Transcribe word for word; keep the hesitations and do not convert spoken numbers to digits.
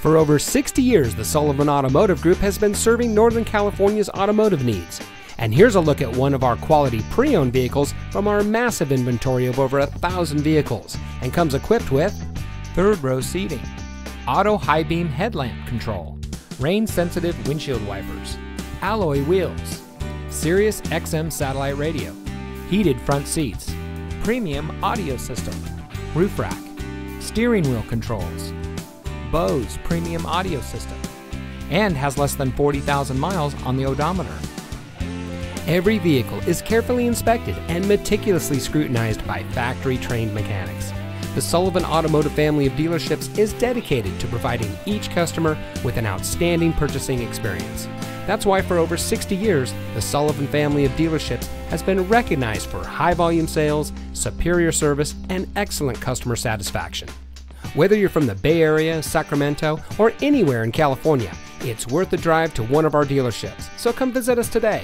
For over sixty years, the Sullivan Automotive Group has been serving Northern California's automotive needs. And here's a look at one of our quality pre-owned vehicles from our massive inventory of over a thousand vehicles, and comes equipped with third row seating, auto high beam headlamp control, rain sensitive windshield wipers, alloy wheels, Sirius X M satellite radio, heated front seats, premium audio system, roof rack, steering wheel controls, Bose premium audio system, and has less than forty thousand miles on the odometer. Every vehicle is carefully inspected and meticulously scrutinized by factory-trained mechanics. The Sullivan Automotive family of dealerships is dedicated to providing each customer with an outstanding purchasing experience. That's why for over sixty years, the Sullivan family of dealerships has been recognized for high volume sales, superior service, and excellent customer satisfaction. Whether you're from the Bay Area, Sacramento, or anywhere in California, it's worth the drive to one of our dealerships. So come visit us today.